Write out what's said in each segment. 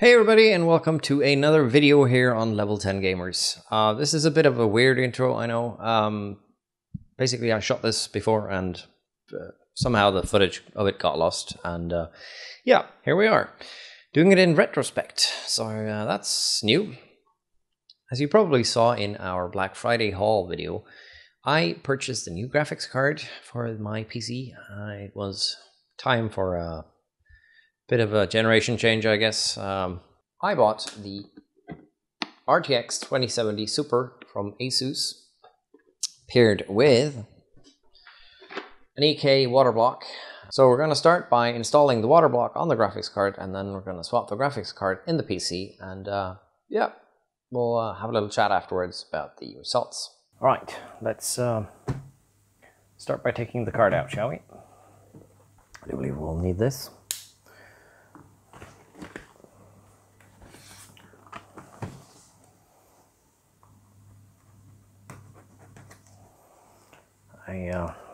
Hey everybody, and welcome to another video here on Level 10 Gamers. This is a bit of a weird intro, I know. Basically, I shot this before, and somehow the footage of it got lost. And yeah, here we are, doing it in retrospect. So that's new. As you probably saw in our Black Friday haul video, I purchased a new graphics card for my PC. It was time for a bit of a generation change, I guess. I bought the RTX 2070 Super from Asus, paired with an EK water block. So we're going to start by installing the water block on the graphics card, and then we're going to swap the graphics card in the PC, and yeah, we'll have a little chat afterwards about the results. All right, let's start by taking the card out, shall we? I believe we'll need this.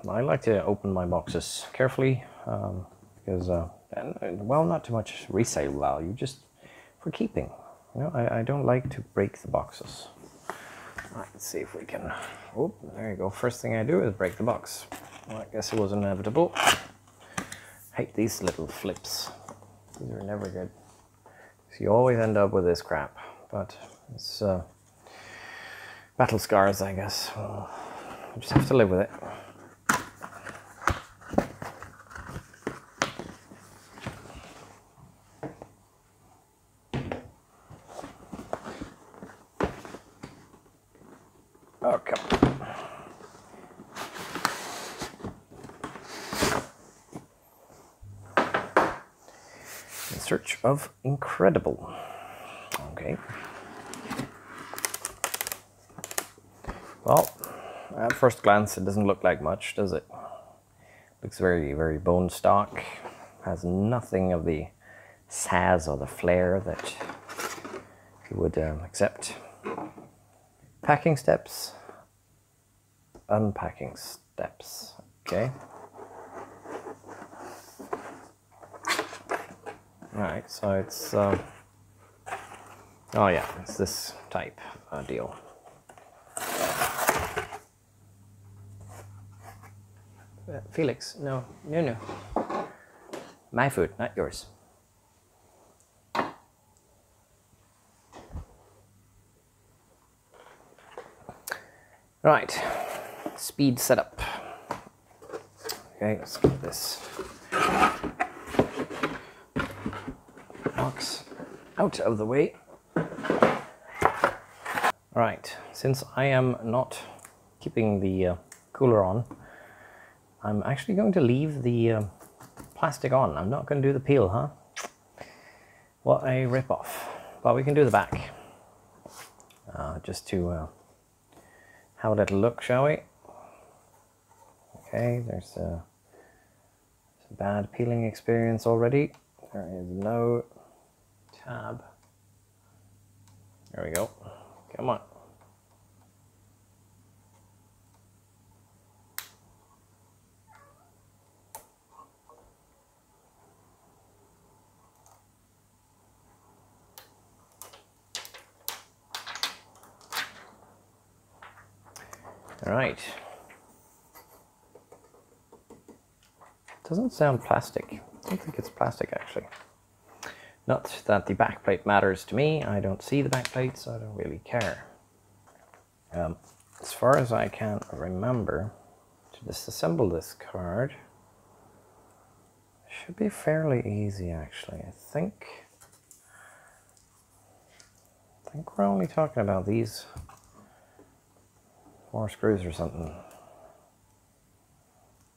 I like to open my boxes carefully because, well, not too much resale value, just for keeping. You know, I don't like to break the boxes. Right, let's see if we can. Oh, there you go. First thing I do is break the box. Well, I guess it was inevitable. Hate these little flips. These are never good. So you always end up with this crap. But it's battle scars, I guess. Well, I just have to live with it. Oh, come on. In search of incredible. Okay. Well, at first glance, it doesn't look like much, does it? Looks very, very bone stock. Has nothing of the pizzazz or the flair that you would accept. Packing steps, unpacking steps. Okay. All right. So it's oh yeah, it's this type deal. Felix, no. My food, not yours. Right, speed setup. Okay, let's get this box out of the way. Right, since I am not keeping the cooler on, I'm actually going to leave the plastic on. I'm not going to do the peel, huh? What a rip-off. But we can do the back, just to have a little look, shall we? Okay, there's a bad peeling experience already. There is no tab. There we go. Come on. All right. Doesn't sound plastic. I don't think it's plastic, actually. Not that the backplate matters to me. I don't see the backplate, so I don't really care. As far as I can remember, to disassemble this card should be fairly easy, actually. I think we're only talking about these more screws or something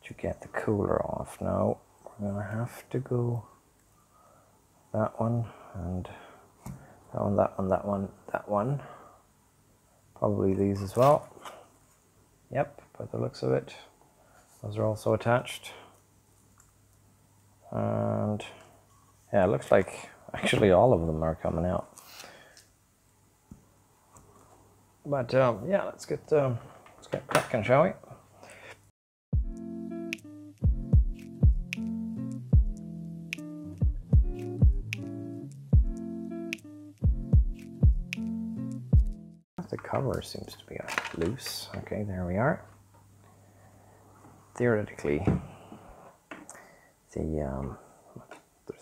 to get the cooler off. Now we're gonna have to go that one and that one, that one, that one, that one. Probably these as well. Yep, by the looks of it, those are also attached. And yeah, it looks like actually all of them are coming out. But yeah, let's get cracking, shall we? cover seems to be loose. Okay, there we are. Theoretically, there's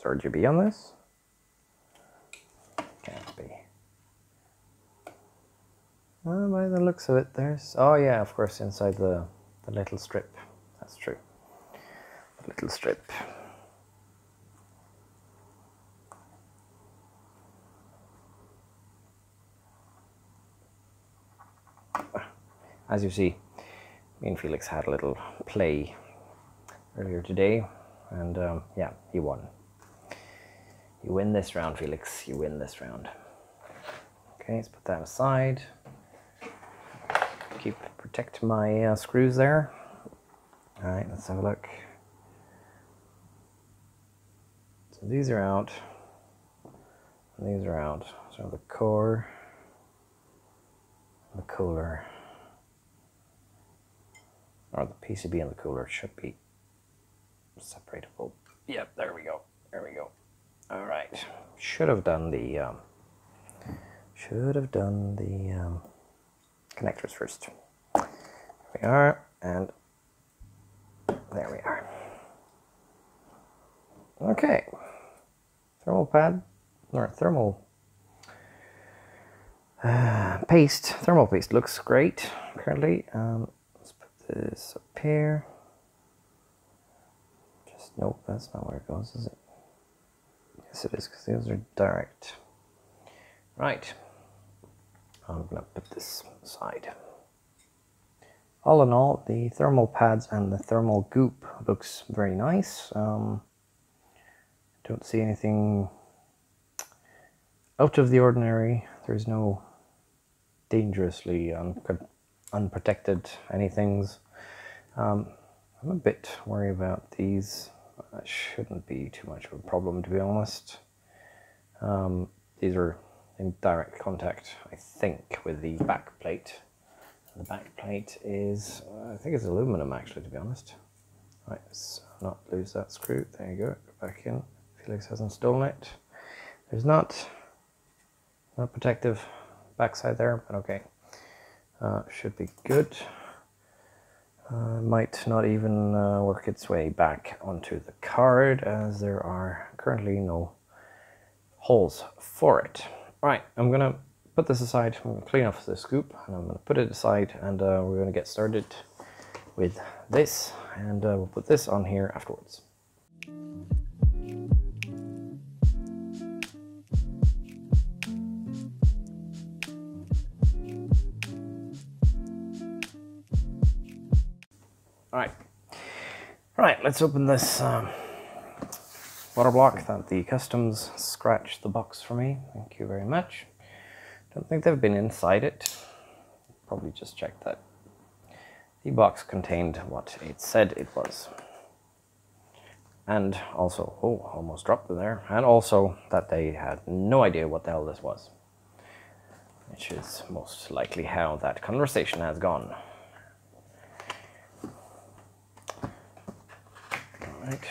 RGB on this. Can't be. Well, by the looks of it, there's... Oh yeah, of course, inside the little strip. That's true. The little strip. As you see, me and Felix had a little play earlier today, and yeah, he won. You win this round, Felix. You win this round. Okay, let's put that aside. Protect my screws there. All right, let's have a look. So these are out. And these are out. So the core, and the cooler, or the PCB and the cooler should be separable. Yep, there we go. There we go. All right. Should have done the. Connectors first. There we are, and there we are. Okay, thermal pad, or thermal paste. Thermal paste looks great currently. Let's put this up here. Just nope, that's not where it goes, is it? Yes, it is, because those are direct. Right. I'm going to put this aside. All in all, the thermal pads and the thermal goop looks very nice. Don't see anything out of the ordinary. There's no dangerously unprotected anythings. I'm a bit worried about these. That shouldn't be too much of a problem, to be honest. These are in direct contact, I think, with the back plate. The back plate is, I think it's aluminum, actually, to be honest. Right, let's not lose that screw. There you go, go back in. Felix hasn't stolen it. There's not protective backside there, but okay. Should be good. Might not even work its way back onto the card, as there are currently no holes for it. Right, I'm going to put this aside, I'm going to clean off the scoop, and I'm going to put it aside, and we're going to get started with this, and we'll put this on here afterwards. Alright, let's open this water block that the customs scratched the box for me. Thank you very much. Don't think they've been inside it. Probably just checked that the box contained what it said it was. And also, oh, almost dropped it there. And also that they had no idea what the hell this was. Which is most likely how that conversation has gone. Alright.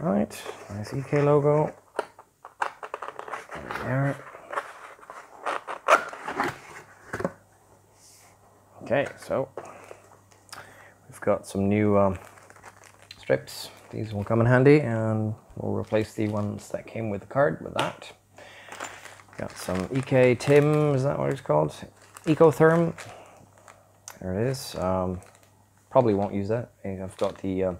Right, nice EK logo. There. Okay, so we've got some new strips. These will come in handy, and we'll replace the ones that came with the card with that. Got some EK Tim, is that what it's called? Ecotherm. There it is. Probably won't use that. I've got the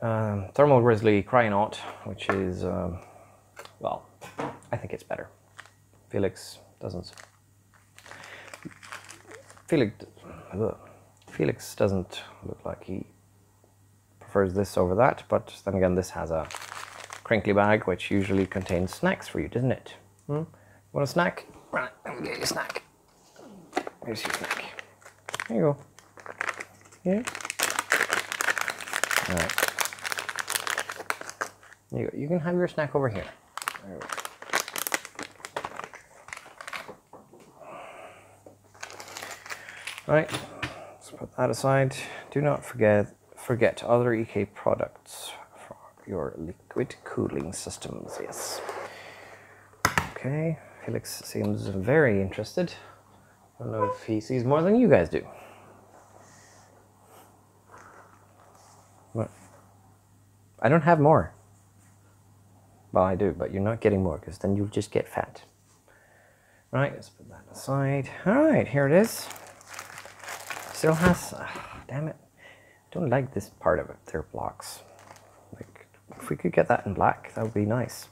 Thermal Grizzly Cryonaut, which is, well, I think it's better. Felix doesn't look like he prefers this over that, but then again, this has a crinkly bag, which usually contains snacks for you, doesn't it? Hmm? Want a snack? Right, let me get you a snack. Here's your snack. There you go. Yeah. All right. There you go. You can have your snack over here. There we go. All right, let's put that aside. Do not forget other EK products for your liquid cooling systems. Yes. Okay, Felix seems very interested. I don't know if he sees more than you guys do. What? I don't have more. Well, I do, but you're not getting more because then you'll just get fat. Right, let's put that aside. All right, here it is. Still has... damn it. I don't like this part of it. They're blocks. Like, if we could get that in black, that would be nice.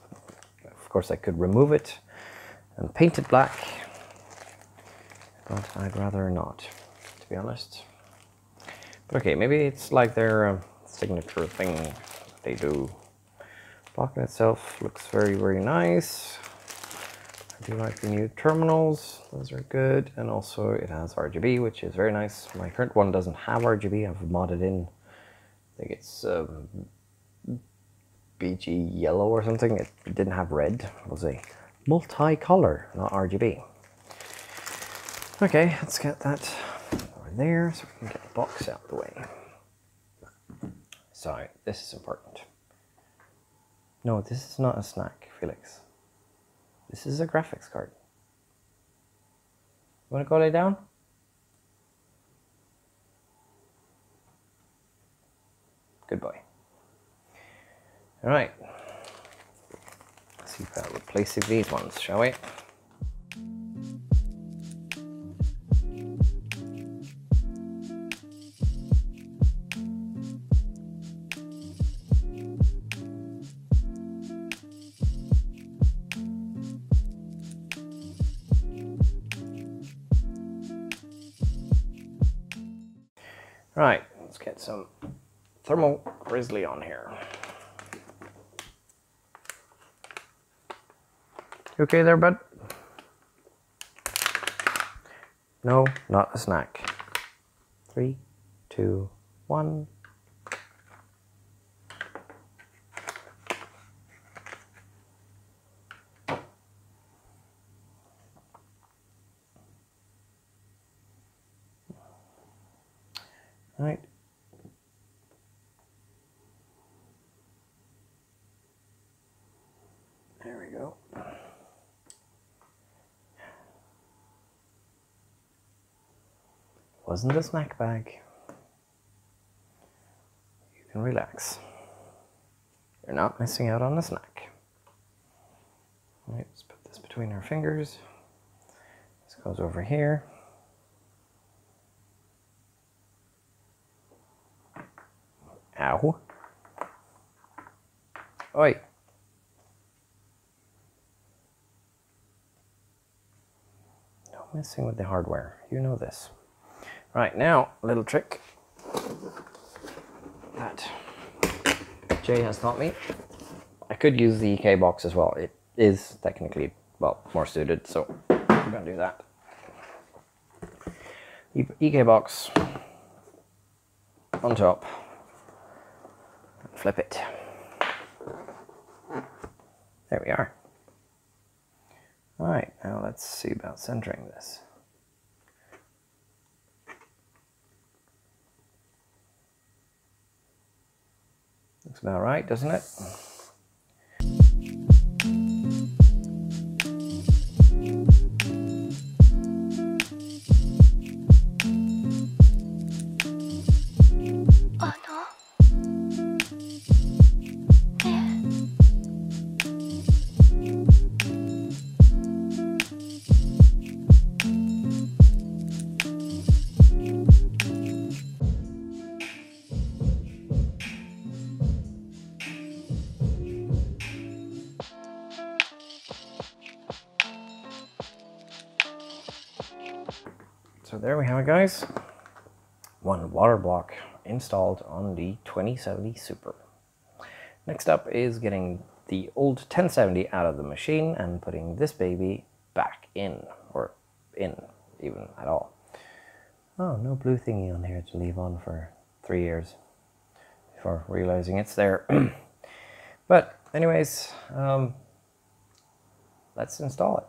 Of course, I could remove it and paint it black, but I'd rather not, to be honest. But okay, maybe it's like their signature thing they do. Block in itself looks very nice. I do like the new terminals, those are good, and also it has RGB, which is very nice. My current one doesn't have RGB, I've modded in, I think it's BG yellow or something. It didn't have red, it was a multi-color, not RGB. Okay, let's get that over there so we can get the box out the way. So, this is important. No, this is not a snack, Felix. This is a graphics card. You want to go lay down? Good boy. All right. Let's see about replacing these ones, shall we? Right, let's get some Thermal Grizzly on here. You okay there, bud? No, not a snack. 3, 2, 1. Right. There we go. Wasn't a snack bag. You can relax. You're not missing out on a snack. All right, let's put this between our fingers. This goes over here. Ow. Oi. No messing with the hardware. You know this. Right, now, a little trick that Jay has taught me. I could use the EK box as well. It is technically, well, more suited, so we're going to do that. EK box on top. Flip it. There we are. All right, now let's see about centering this. Looks about right, doesn't it? So there we have it, guys. One water block installed on the 2070 Super. Next up is getting the old 1070 out of the machine and putting this baby back in, or in even at all. Oh, no blue thingy on here to leave on for 3 years before realizing it's there. But anyways, let's install it.